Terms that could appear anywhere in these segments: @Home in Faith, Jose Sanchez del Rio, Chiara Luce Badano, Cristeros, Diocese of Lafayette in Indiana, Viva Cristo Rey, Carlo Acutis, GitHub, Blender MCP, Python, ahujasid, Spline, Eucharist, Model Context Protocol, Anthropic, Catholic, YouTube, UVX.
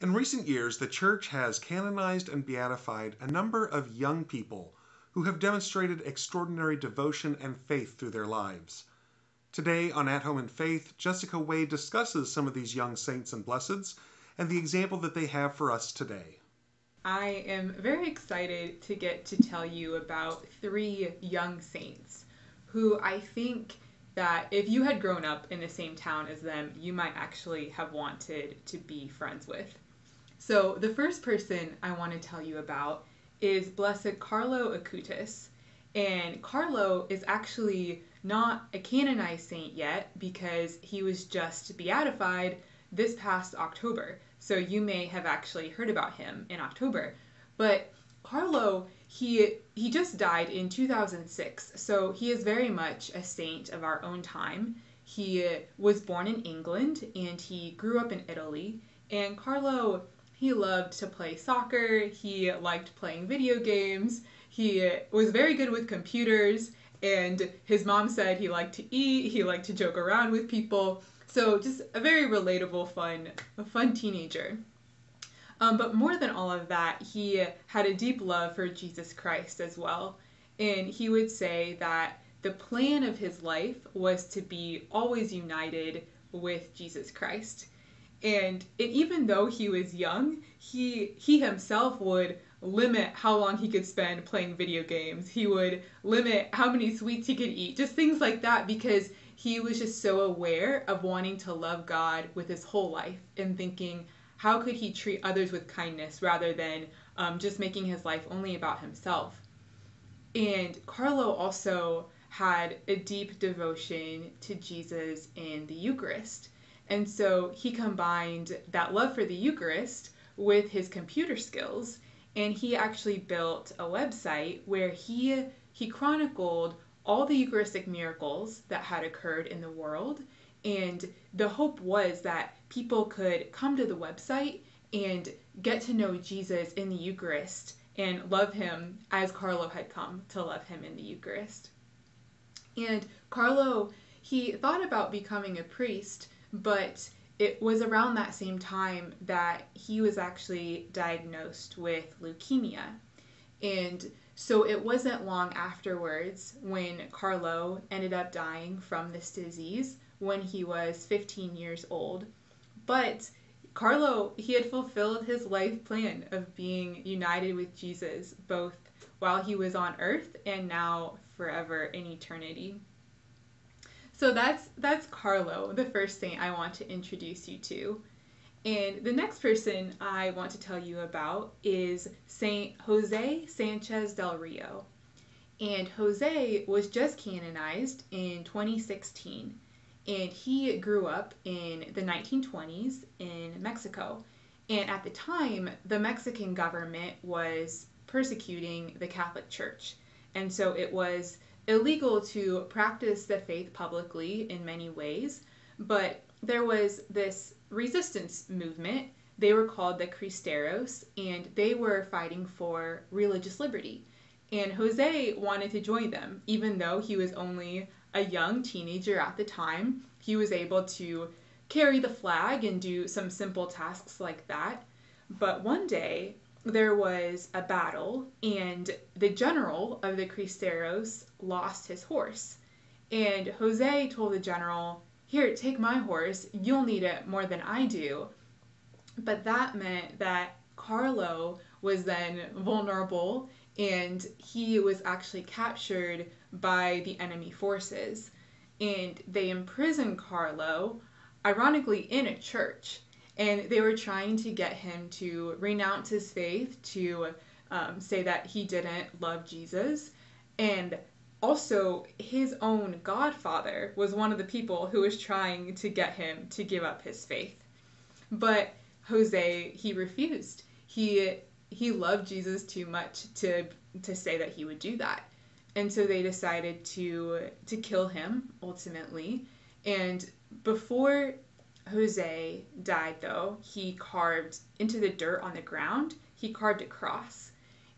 In recent years, the Church has canonized and beatified a number of young people who have demonstrated extraordinary devotion and faith through their lives. Today on At Home in Faith, Jessica Wade discusses some of these young saints and blesseds and the example that they have for us today. I am very excited to get to tell you about three young saints who I think that if you had grown up in the same town as them, you might actually have wanted to be friends with. So the first person I want to tell you about is Blessed Carlo Acutis. And Carlo is actually not a canonized saint yet because he was just beatified this past October. So you may have actually heard about him in October. But Carlo, he just died in 2006, so he is very much a saint of our own time. He was born in England, and he grew up in Italy. And Carlo, he loved to play soccer, he liked playing video games, he was very good with computers, and his mom said he liked to eat, he liked to joke around with people. So just a very relatable, fun teenager. But more than all of that, he had a deep love for Jesus Christ as well. And he would say that the plan of his life was to be always united with Jesus Christ. And even though he was young, he himself would limit how long he could spend playing video games. He would limit how many sweets he could eat, just things like that, because he was just so aware of wanting to love God with his whole life and thinking, how could he treat others with kindness rather than just making his life only about himself? And Carlo also had a deep devotion to Jesus in the Eucharist. And so he combined that love for the Eucharist with his computer skills. And he actually built a website where he chronicled all the Eucharistic miracles that had occurred in the world. And the hope was that people could come to the website and get to know Jesus in the Eucharist and love him as Carlo had come to love him in the Eucharist. And Carlo, he thought about becoming a priest, but it was around that same time that he was actually diagnosed with leukemia. And so it wasn't long afterwards when Carlo ended up dying from this disease when he was 15 years old. But Carlo, he had fulfilled his life plan of being united with Jesus, both while he was on earth and now forever in eternity. So that's Carlo, the first saint I want to introduce you to. And the next person I want to tell you about is Saint Jose Sanchez del Rio. And Jose was just canonized in 2016. And he grew up in the 1920s in Mexico. And at the time, the Mexican government was persecuting the Catholic Church. And so it was illegal to practice the faith publicly in many ways. But there was this resistance movement. They were called the Cristeros, and they were fighting for religious liberty. And Jose wanted to join them, even though he was only a young teenager at the time. He was able to carry the flag and do some simple tasks like that. But one day there was a battle, and the general of the Cristeros lost his horse. And Jose told the general, "Here, take my horse. You'll need it more than I do." But that meant that Carlo was then vulnerable, and he was actually captured by the enemy forces, and they imprisoned Carlo, ironically in a church, and they were trying to get him to renounce his faith, to say that he didn't love Jesus. And also his own godfather was one of the people who was trying to get him to give up his faith. But Jose, he refused. He loved Jesus too much to say that he would do that. And so they decided to kill him, ultimately. And before Jose died, though, he carved into the dirt on the ground, he carved a cross.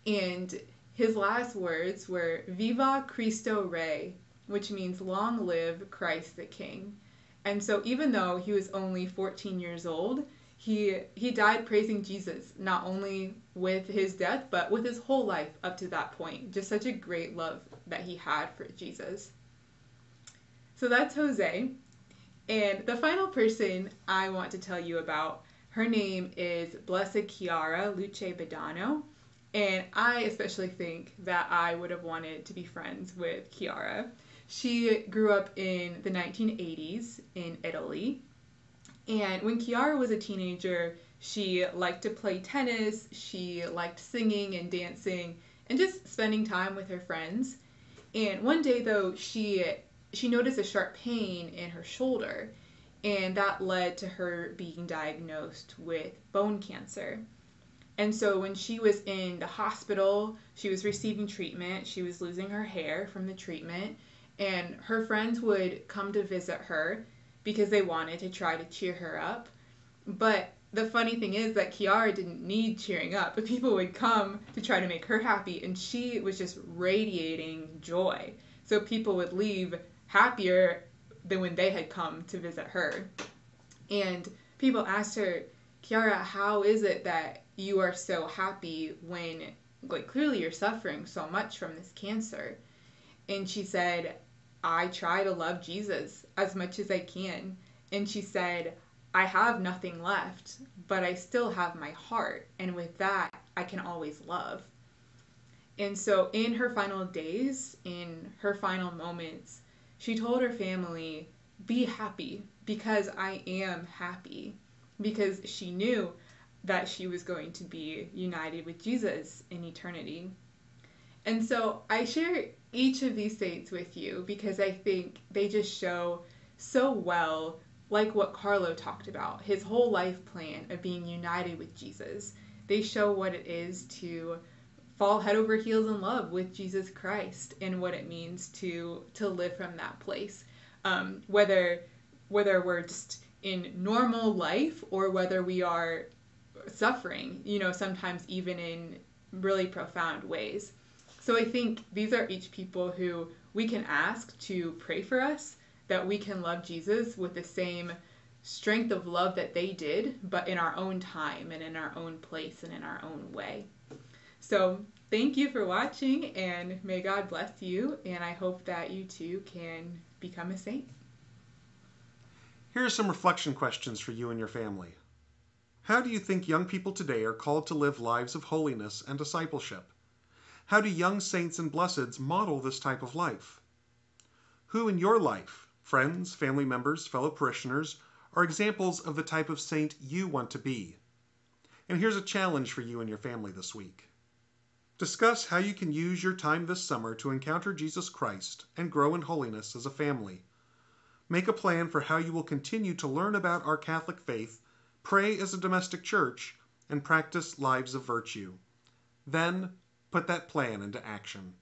And his last words were, "Viva Cristo Rey," which means "Long live Christ the King." And so even though he was only 14 years old, He died praising Jesus, not only with his death, but with his whole life up to that point. Just such a great love that he had for Jesus. So that's Jose. And the final person I want to tell you about, her name is Blessed Chiara Luce Badano. And I especially think that I would have wanted to be friends with Chiara. She grew up in the 1980s in Italy. And when Chiara was a teenager, she liked to play tennis, she liked singing and dancing, and just spending time with her friends. And one day, though, she noticed a sharp pain in her shoulder, and that led to her being diagnosed with bone cancer. And so when she was in the hospital, she was receiving treatment, she was losing her hair from the treatment, and her friends would come to visit her because they wanted to try to cheer her up. But the funny thing is that Chiara didn't need cheering up. People would come to try to make her happy, and she was just radiating joy. So people would leave happier than when they had come to visit her. And people asked her, Chiara, how is it that you are so happy when, like, clearly you're suffering so much from this cancer? And she said, I try to love Jesus as much as I can. And she said, I have nothing left, but I still have my heart. And with that, I can always love. And so in her final days, in her final moments, she told her family, be happy, because I am happy. Because she knew that she was going to be united with Jesus in eternity. And so I share each of these saints with you because I think they just show so well, like what Carlo talked about, his whole life plan of being united with Jesus. They show what it is to fall head over heels in love with Jesus Christ and what it means to live from that place. Whether we're just in normal life or whether we are suffering, sometimes even in really profound ways. So I think these are each people who we can ask to pray for us, that we can love Jesus with the same strength of love that they did, but in our own time and in our own place and in our own way. So thank you for watching, and may God bless you, and I hope that you too can become a saint. Here are some reflection questions for you and your family. How do you think young people today are called to live lives of holiness and discipleship? How do young saints and blesseds model this type of life? Who in your life, friends, family members, fellow parishioners, are examples of the type of saint you want to be? And here's a challenge for you and your family this week. Discuss how you can use your time this summer to encounter Jesus Christ and grow in holiness as a family. Make a plan for how you will continue to learn about our Catholic faith, pray as a domestic church, and practice lives of virtue. Then, put that plan into action.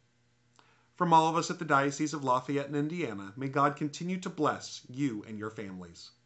From all of us at the Diocese of Lafayette in Indiana, may God continue to bless you and your families.